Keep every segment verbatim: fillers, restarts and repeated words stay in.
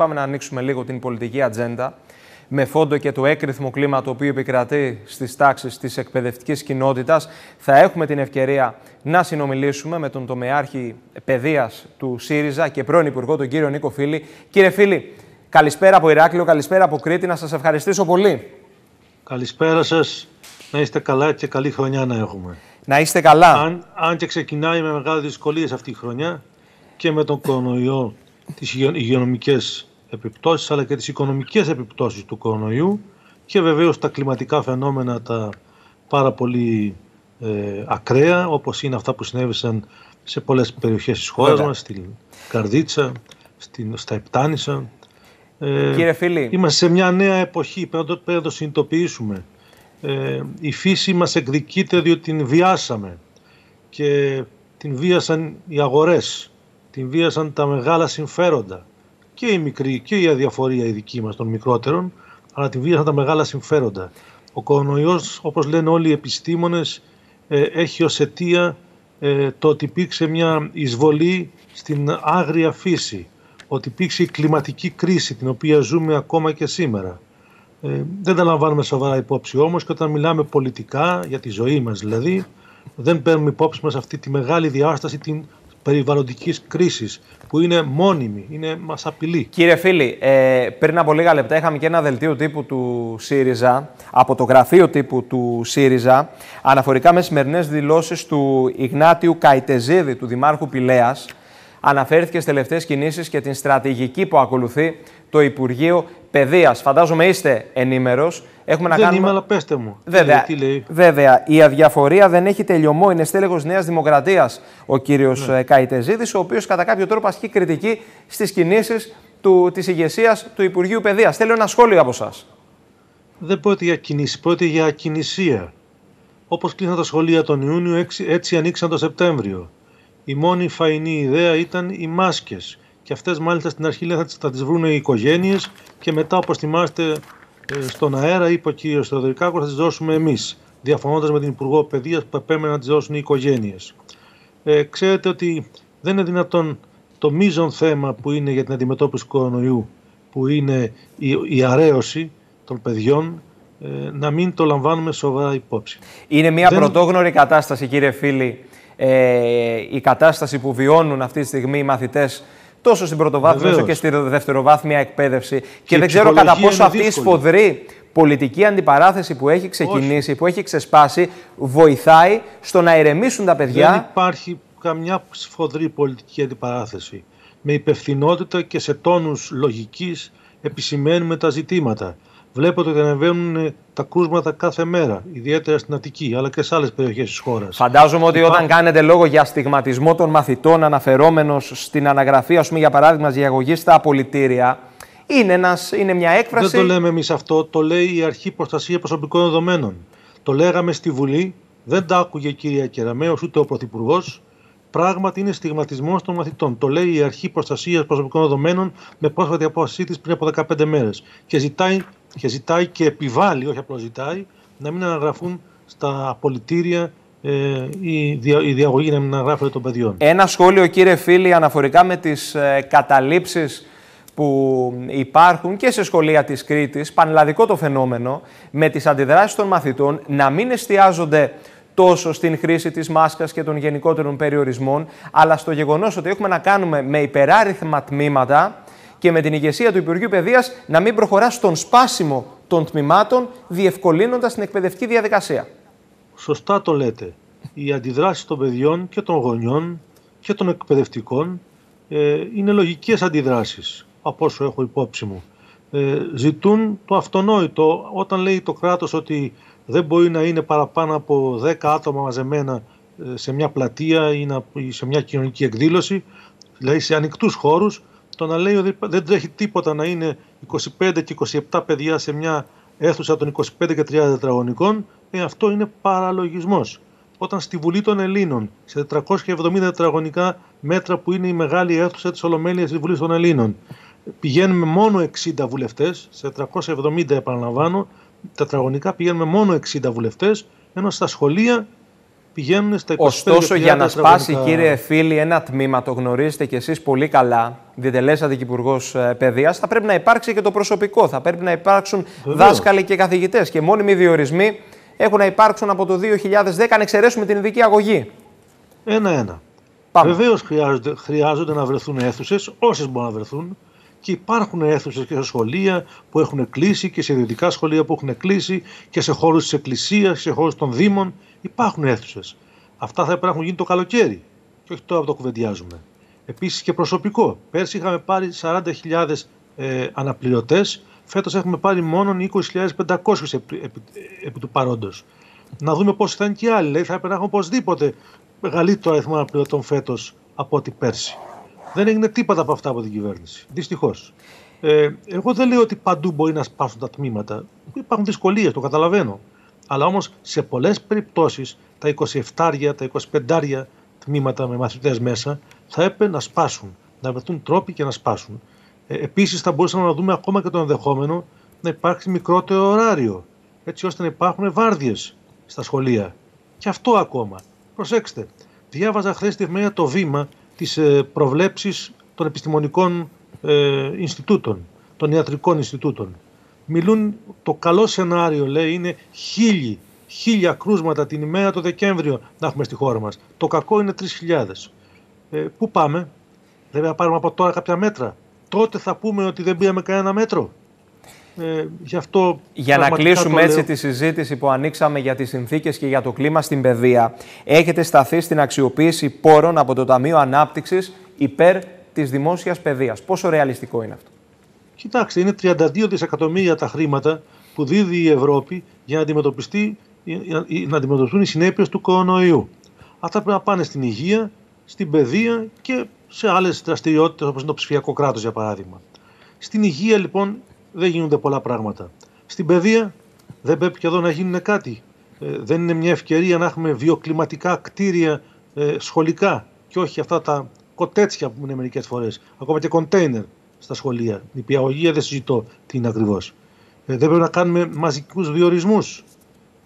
Πάμε να ανοίξουμε λίγο την πολιτική ατζέντα με φόντο και το έκρηθμο κλίμα το οποίο επικρατεί στις τάξεις της εκπαιδευτικής κοινότητας. Θα έχουμε την ευκαιρία να συνομιλήσουμε με τον τομεάρχη παιδείας του ΣΥΡΙΖΑ και πρώην υπουργό, τον κύριο Νίκο Φίλη. Κύριε Φίλη, καλησπέρα από Ηράκλειο, καλησπέρα από Κρήτη. Να σας ευχαριστήσω πολύ. Καλησπέρα σας. Να είστε καλά και καλή χρονιά να έχουμε. Να είστε καλά. Αν, αν και ξεκινάει με μεγάλες δυσκολίες αυτή η χρονιά και με τον κορονοϊό, τις υγειονομικές επιπτώσεις αλλά και τις οικονομικές επιπτώσεις του κορονοϊού και βεβαίως τα κλιματικά φαινόμενα τα πάρα πολύ ε, ακραία όπως είναι αυτά που συνέβησαν σε πολλές περιοχές της χώρας Βέβαια. μας, στην Καρδίτσα, στην, στα Επτάνησα. Ε, Κύριε Φίλη, είμαστε σε μια νέα εποχή, πρέπει να το συνειδητοποιήσουμε. Ε, η φύση μας εκδικείται διότι την βιάσαμε και την βίασαν οι αγορές, την βίασαν τα μεγάλα συμφέροντα και η μικρή και η αδιαφορία η δική μας των μικρότερων, αλλά την βίασαν τα μεγάλα συμφέροντα. Ο κορονοϊός, όπως λένε όλοι οι επιστήμονες, ε, έχει ως αιτία ε, το ότι υπήρξε μια εισβολή στην άγρια φύση, ότι υπήρξε η κλιματική κρίση την οποία ζούμε ακόμα και σήμερα. Ε, δεν τα λαμβάνουμε σοβαρά υπόψη όμως και όταν μιλάμε πολιτικά για τη ζωή μας δηλαδή δεν παίρνουμε υπόψη μας αυτή τη μεγάλη διάσταση την περιβαλλοντικής κρίσης που είναι μόνιμη, είναι, μας απειλεί. Κύριε Φίλη, ε, πριν από λίγα λεπτά είχαμε και ένα δελτίο τύπου του ΣΥΡΙΖΑ από το γραφείο τύπου του ΣΥΡΙΖΑ αναφορικά με σημερινές δηλώσεις του Ιγνάτιου Καϊτεζίδη, του Δημάρχου Πυλέας. Αναφέρθηκε στις τελευταίες κινήσεις και την στρατηγική που ακολουθεί το Υπουργείο Παιδείας. Φαντάζομαι είστε ενήμερος. Έχουμε να δεν κάνουμε... είμαι, αλλά πέστε μου. Βέβαια, τι λέει. Βέβαια, η αδιαφορία δεν έχει τελειωμό. Είναι στέλεχος Νέας Δημοκρατίας ο κύριος ναι. Καϊτεζίδης, ο οποίος κατά κάποιο τρόπο ασκεί κριτική στις κινήσεις του, της ηγεσίας του Υπουργείου Παιδείας. Θέλω ένα σχόλιο από εσάς. Δεν πρόκειται για κινήσεις, πρόκειται για ακινησία. Όπως κλείσαν τα σχολεία τον Ιούνιο, έτσι ανοίξαν τον Σεπτέμβριο. Η μόνη φαϊνή ιδέα ήταν οι μάσκες. Και αυτές μάλιστα στην αρχή θα τις, θα τις βρουν οι οικογένειες και μετά, όπως θυμάστε, στον αέρα είπε ο κύριος Θεοδωρικάκος, θα τις δώσουμε εμείς. Διαφωνώντας με την Υπουργό Παιδείας που επέμενε να τις δώσουν οι οικογένειες. Ε, ξέρετε ότι δεν είναι δυνατόν το μείζον θέμα που είναι για την αντιμετώπιση του κορονοϊού, που είναι η, η αρέωση των παιδιών, ε, να μην το λαμβάνουμε σοβαρά υπόψη. Είναι μια δεν... πρωτόγνωρη κατάσταση, κύριε Φίλη, ε, η κατάσταση που βιώνουν αυτή τη στιγμή οι μαθητές. Τόσο στην πρωτοβάθμια όσο και στη δευτεροβάθμια εκπαίδευση. Και, και δεν ξέρω κατά πόσο αυτή δύσκολη. η σφοδρή πολιτική αντιπαράθεση που έχει ξεκινήσει, Όχι. που έχει ξεσπάσει, βοηθάει στο να ηρεμήσουν τα παιδιά. Δεν υπάρχει καμιά σφοδρή πολιτική αντιπαράθεση. Με υπευθυνότητα και σε τόνους λογικής επισημαίνουμε τα ζητήματα. Βλέπω ότι ανεβαίνουν τα κρούσματα κάθε μέρα, ιδιαίτερα στην Αττική, αλλά και σε άλλες περιοχές της χώρας. Φαντάζομαι ότι Υπά... όταν κάνετε λόγο για στιγματισμό των μαθητών, αναφερόμενος στην αναγραφή, ας πούμε, για παράδειγμα, διαγωγή στα απολυτήρια, είναι, ένας, είναι μια έκφραση. Δεν το λέμε εμείς αυτό, το λέει η Αρχή Προστασία Προσωπικών Δεδομένων. Το λέγαμε στη Βουλή, δεν τα άκουγε η κυρία Κεραμέως ούτε ο Πρωθυπουργός. Πράγματι είναι στιγματισμός των μαθητών. Το λέει η Αρχή Προστασίας Προσωπικών Δεδομένων με πρόσφατη απόφασή της πριν από δεκαπέντε μέρες. Και ζητάει, και ζητάει και επιβάλλει, όχι απλώς ζητάει, να μην αναγραφούν στα απολυτήρια ε, η, δια, η διαγωγή, να μην αναγράφεται των παιδιών. Ένα σχόλιο, κύριε Φίλη, αναφορικά με τις ε, καταλήψεις που υπάρχουν και σε σχολεία της Κρήτης, πανελλαδικό το φαινόμενο, με τις αντιδράσεις των μαθητών να μην εστιάζονται τόσο στην χρήση της μάσκας και των γενικότερων περιορισμών, αλλά στο γεγονός ότι έχουμε να κάνουμε με υπεράριθμα τμήματα και με την ηγεσία του Υπουργείου Παιδείας να μην προχωρά στον σπάσιμο των τμήματων, διευκολύνοντας την εκπαιδευτική διαδικασία. Σωστά το λέτε. Οι αντιδράσεις των παιδιών και των γονιών και των εκπαιδευτικών ε, είναι λογικές αντιδράσεις, από όσο έχω υπόψη μου. Ε, ζητούν το αυτονόητο όταν λέει το κράτος ότι δεν μπορεί να είναι παραπάνω από δέκα άτομα μαζεμένα σε μια πλατεία ή σε μια κοινωνική εκδήλωση, δηλαδή σε ανοιχτούς χώρους. Το να λέει ότι δεν τρέχει τίποτα να είναι είκοσι πέντε και είκοσι επτά παιδιά σε μια αίθουσα των είκοσι πέντε και τριάντα τετραγωνικών, ε, αυτό είναι παραλογισμός. Όταν στη Βουλή των Ελλήνων, σε τετρακόσια εβδομήντα τετραγωνικά μέτρα που είναι η μεγάλη αίθουσα της Ολομέλειας της Βουλής των Ελλήνων, πηγαίνουμε μόνο εξήντα βουλευτές, σε τετρακόσια εβδομήντα επαναλαμβάνω, τετραγωνικά πηγαίνουμε μόνο εξήντα βουλευτές, ενώ στα σχολεία πηγαίνουν στα είκοσι πέντε χιλιάδες. Ωστόσο, για να σπάσει, κύριε Φίλη, ένα τμήμα, το γνωρίζετε κι εσείς πολύ καλά, διτελέσατε και υπουργός παιδείας, θα πρέπει να υπάρξει και το προσωπικό. Θα πρέπει να υπάρξουν Βεβαίως. δάσκαλοι και καθηγητές. Και μόνιμοι διορισμοί έχουν να υπάρξουν από το δύο χιλιάδες δέκα, αν εξαιρέσουμε την ειδική αγωγή. Ένα-ένα. Βεβαίως χρειάζονται, χρειάζονται να βρεθούν αίθουσες, όσες μπορούν να βρεθούν. Και υπάρχουν αίθουσες και σε σχολεία που έχουν κλείσει και σε ιδιωτικά σχολεία που έχουν κλείσει και σε χώρους της Εκκλησίας, σε χώρους των Δήμων. Υπάρχουν αίθουσες. Αυτά θα έχουν γίνει το καλοκαίρι και όχι τώρα που το κουβεντιάζουμε. Επίσης και προσωπικό. Πέρσι είχαμε πάρει σαράντα χιλιάδες ε, αναπληρωτές. Φέτος έχουμε πάρει μόνο είκοσι χιλιάδες πεντακόσιους επί, επί, επί του παρόντος. Να δούμε πόσοι θα είναι και άλλοι. Δηλαδή θα έπρεπε να έχουμε οπωσδήποτε μεγαλύτερο αριθμό αναπληρωτών φέτος από ό,τι πέρσι. Δεν έγινε τίποτα από αυτά από την κυβέρνηση. Δυστυχώς. Ε, εγώ δεν λέω ότι παντού μπορεί να σπάσουν τα τμήματα. Υπάρχουν δυσκολίες, το καταλαβαίνω. Αλλά όμως σε πολλές περιπτώσεις τα είκοσι επτά, τα είκοσι πέντε τμήματα με μαθητές μέσα θα έπρεπε να σπάσουν. Να βρεθούν τρόποι και να σπάσουν. Ε, επίσης θα μπορούσαμε να δούμε ακόμα και το ενδεχόμενο να υπάρξει μικρότερο ωράριο. Έτσι ώστε να υπάρχουν βάρδιες στα σχολεία. Και αυτό ακόμα. Προσέξτε. Διάβαζα χθες τη εφημερίδα το Βήμα. Τις προβλέψεις των επιστημονικών ε, Ινστιτούτων, των ιατρικών Ινστιτούτων. Μιλούν, το καλό σενάριο λέει είναι χίλιοι, χίλια κρούσματα την ημέρα το Δεκέμβριο να έχουμε στη χώρα μας. Το κακό είναι τρεις χιλιάδες. Ε, πού πάμε, δεν θα πάρουμε από τώρα κάποια μέτρα. Τότε θα πούμε ότι δεν πήραμε κανένα μέτρο. Ε, γι αυτό για να κλείσουμε έτσι τη συζήτηση που ανοίξαμε για τις συνθήκες και για το κλίμα στην παιδεία, έχετε σταθεί στην αξιοποίηση πόρων από το Ταμείο Ανάπτυξης υπέρ της δημόσιας παιδείας. Πόσο ρεαλιστικό είναι αυτό? Κοιτάξτε, είναι τριάντα δύο δισεκατομμύρια τα χρήματα που δίδει η Ευρώπη για να, αντιμετωπιστεί, να αντιμετωπιστούν οι συνέπειες του κορονοϊού. Αυτά πρέπει να πάνε στην υγεία, στην παιδεία και σε άλλες δραστηριότητες όπως είναι το ψηφιακό κράτος για παράδειγμα. Στην υγεία λοιπόν δεν γίνονται πολλά πράγματα. Στην παιδεία δεν πρέπει και εδώ να γίνουν κάτι. Ε, δεν είναι μια ευκαιρία να έχουμε βιοκλιματικά κτίρια ε, σχολικά και όχι αυτά τα κοτέτσια που είναι μερικές φορές. Ακόμα και κοντέινερ στα σχολεία. Η πιαγωγία δεν συζητώ τι είναι ακριβώς. Ε, δεν πρέπει να κάνουμε μαζικούς διορισμούς.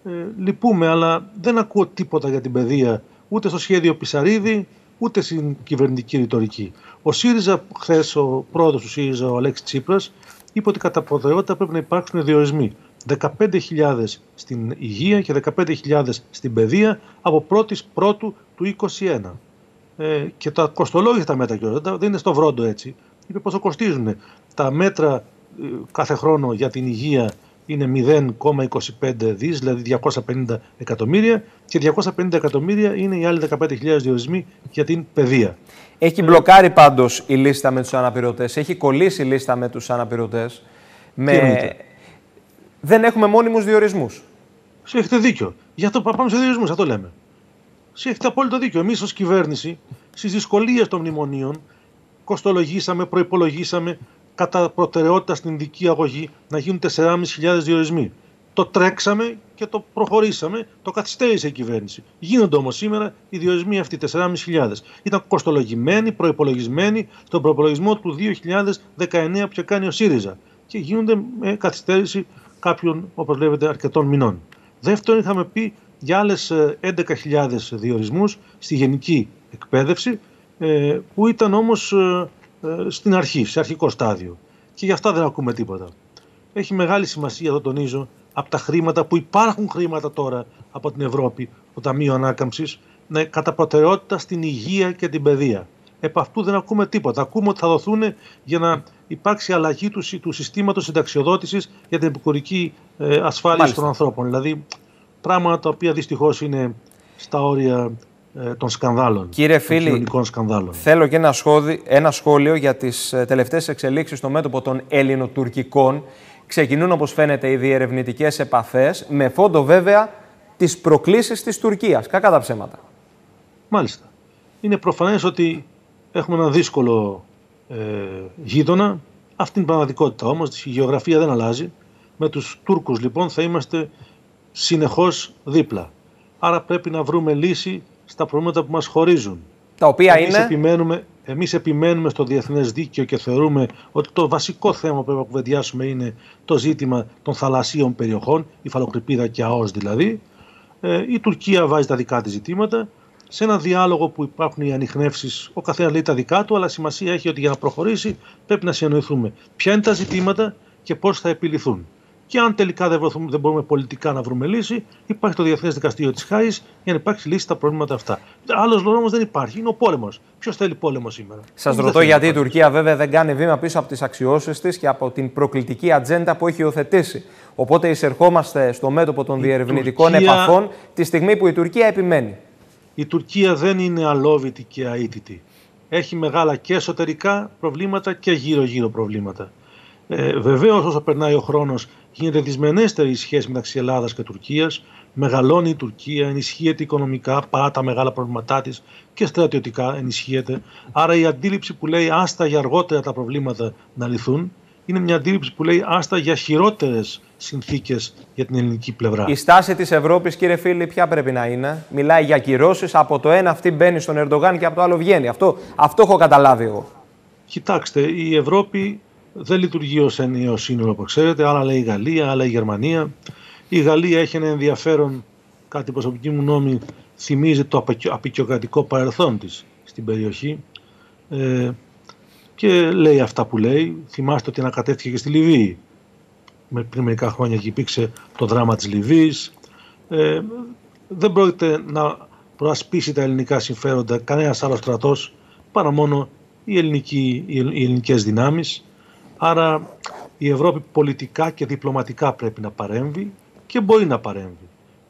Ε, λυπούμε, αλλά δεν ακούω τίποτα για την παιδεία ούτε στο σχέδιο Πισαρίδη, ούτε στην κυβερνητική ρητορική. Ο ΣΥΡΙΖΑ, χθες ο πρόεδρος του ΣΥΡΙΖΑ, ο Αλέξης Τσίπρας, είπε ότι κατά προτεραιότητα πρέπει να υπάρξουν διορισμοί. δεκαπέντε χιλιάδες στην υγεία και δεκαπέντε χιλιάδες στην παιδεία από πρώτης πρώτου του είκοσι ένα. Ε, και τα κοστολόγησε τα μέτρα κιόλας, δεν είναι στο βρόντο έτσι. Είπε πόσο κοστίζουν. Τα μέτρα ε, κάθε χρόνο για την υγεία είναι μηδέν κόμμα είκοσι πέντε δισεκατομμύρια, δηλαδή διακόσια πενήντα εκατομμύρια, και διακόσια πενήντα εκατομμύρια είναι οι άλλοι δεκαπέντε χιλιάδες διορισμοί για την παιδεία. Έχει μπλοκάρει πάντως η λίστα με τους αναπληρωτές. Έχει κολλήσει η λίστα με τους αναπληρωτές. Με... Δεν έχουμε μόνιμους διορισμούς. Σε έχετε δίκιο. Γι' αυτό πάμε σε διορισμούς, αυτό λέμε. Σε έχετε απόλυτο δίκιο. Εμείς ως κυβέρνηση στις δυσκολίες των μνημονίων κοστολογήσαμε, προϋπολογήσαμε κατά προτεραιότητα στην ειδική αγωγή να γίνουν τεσσεράμισι χιλιάδες διορισμοί. Το τρέξαμε και το προχωρήσαμε, το καθυστέρησε η κυβέρνηση. Γίνονται όμως σήμερα οι διορισμοί αυτοί, τεσσεράμισι χιλιάδες. Ήταν κοστολογημένοι, προϋπολογισμένοι στον προϋπολογισμό του δύο χιλιάδες δεκαεννέα που είχε κάνει ο ΣΥΡΙΖΑ. Και γίνονται με καθυστέρηση κάποιων, όπως λέγεται, αρκετών μηνών. Δεύτερον, είχαμε πει για άλλες έντεκα χιλιάδες διορισμούς στη γενική εκπαίδευση, που ήταν όμως στην αρχή, σε αρχικό στάδιο. Και γι' αυτά δεν ακούμε τίποτα. Έχει μεγάλη σημασία, το τονίζω, από τα χρήματα που υπάρχουν χρήματα τώρα από την Ευρώπη, το Ταμείο Ανάκαμψης, ναι, κατά προτεραιότητα στην υγεία και την παιδεία. Επ' αυτού δεν ακούμε τίποτα. Ακούμε ότι θα δοθούν για να υπάρξει αλλαγή του, του συστήματος συνταξιοδότησης για την επικουρική ε, ασφάλιση Μάλιστα. των ανθρώπων. Δηλαδή πράγματα τα οποία δυστυχώς είναι στα όρια ε, των σκανδάλων. Κύριε Φίλη, θέλω και ένα, σχόδι, ένα σχόλιο για τις τελευταίες εξελίξεις στο μέτωπο των ελληνοτουρκικών. Ξεκινούν, όπως φαίνεται, οι διερευνητικές επαφές, με φόντο βέβαια τις προκλήσεις της Τουρκίας. Κακά τα ψέματα. Μάλιστα. Είναι προφανές ότι έχουμε έναν δύσκολο ε, γείτονα. Αυτή είναι η πραγματικότητα όμως. Η γεωγραφία δεν αλλάζει. Με τους Τούρκους λοιπόν θα είμαστε συνεχώς δίπλα. Άρα πρέπει να βρούμε λύση στα προβλήματα που μας χωρίζουν. Τα οποία εμείς είναι... Επιμένουμε, εμείς επιμένουμε στο διεθνές δίκαιο και θεωρούμε ότι το βασικό θέμα που πρέπει να κουβεντιάσουμε είναι το ζήτημα των θαλασσίων περιοχών, η Φαλοκρηπίδα και ΑΟΣ δηλαδή. Ε, η Τουρκία βάζει τα δικά της ζητήματα. Σε ένα διάλογο που υπάρχουν οι ανιχνεύσεις, ο καθένας λέει τα δικά του, αλλά σημασία έχει ότι για να προχωρήσει πρέπει να συνοηθούμε ποια είναι τα ζητήματα και πώς θα επιληθούν. Και αν τελικά δεν, βρεθούμε, δεν μπορούμε πολιτικά να βρούμε λύση, υπάρχει το Διεθνές Δικαστήριο της Χάης για να υπάρξει λύση στα προβλήματα αυτά. Άλλος λόγος δεν υπάρχει, είναι ο πόλεμος. Ποιος θέλει πόλεμο σήμερα? Σας ρωτώ γιατί η Τουρκία βέβαια δεν κάνει βήμα πίσω από τις αξιώσεις της και από την προκλητική ατζέντα που έχει υιοθετήσει. Οπότε εισερχόμαστε στο μέτωπο των η διερευνητικών Τουρκία... επαφών τη στιγμή που η Τουρκία επιμένει. Η Τουρκία δεν είναι αλόβητη και αίτητη. Έχει μεγάλα και εσωτερικά προβλήματα και γύρω-γύρω προβλήματα. Ε, βεβαίως όσο περνάει ο χρόνος γίνεται δυσμενέστερη η σχέση μεταξύ Ελλάδας και Τουρκίας, μεγαλώνει η Τουρκία, ενισχύεται οικονομικά παρά τα μεγάλα προβλήματά της και στρατιωτικά ενισχύεται. Άρα η αντίληψη που λέει άστα για αργότερα τα προβλήματα να λυθούν είναι μια αντίληψη που λέει άστα για χειρότερες συνθήκες για την ελληνική πλευρά. Η στάση της Ευρώπης, κύριε Φίλη, ποια πρέπει να είναι? Μιλάει για κυρώσεις, από το ένα αυτή μπαίνει στον Ερντογάν και από το άλλο βγαίνει. Αυτό, αυτό έχω καταλάβει εγώ. Κοιτάξτε, η Ευρώπη δεν λειτουργεί ως ενιαίο σύνολο, όπως ξέρετε. Άλλα λέει η Γαλλία, άλλα η Γερμανία. Η Γαλλία έχει ένα ενδιαφέρον, κάτι προσωπική μου γνώμη, θυμίζει το απεικιοκρατικό παρελθόν της στην περιοχή. Ε, και λέει αυτά που λέει. Θυμάστε ότι ανακατεύτηκε και στη Λιβύη. Με, πριν μερικά χρόνια και υπήρξε το δράμα της Λιβύης. Ε, δεν πρόκειται να προασπίσει τα ελληνικά συμφέροντα κανένας άλλος στρατός παρά μόνο οι, ελληνικοί, οι ελληνικές δυνάμεις. Άρα η Ευρώπη πολιτικά και διπλωματικά πρέπει να παρέμβει και μπορεί να παρέμβει.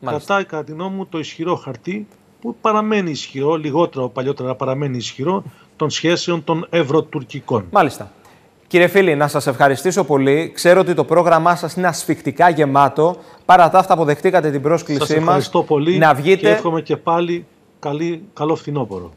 Μάλιστα. Κρατάει κατά τη γνώμη μου το ισχυρό χαρτί που παραμένει ισχυρό, λιγότερο παλιότερα παραμένει ισχυρό, των σχέσεων των ευρωτουρκικών. Μάλιστα. Κύριε Φίλη, να σας ευχαριστήσω πολύ. Ξέρω ότι το πρόγραμμά σας είναι ασφυκτικά γεμάτο. Παρά τα αυτά αποδεχτήκατε την πρόσκλησή μας. Σας ευχαριστώ μας. πολύ να βγείτε... και εύχομαι και πάλι καλή, καλό φθινόπωρο.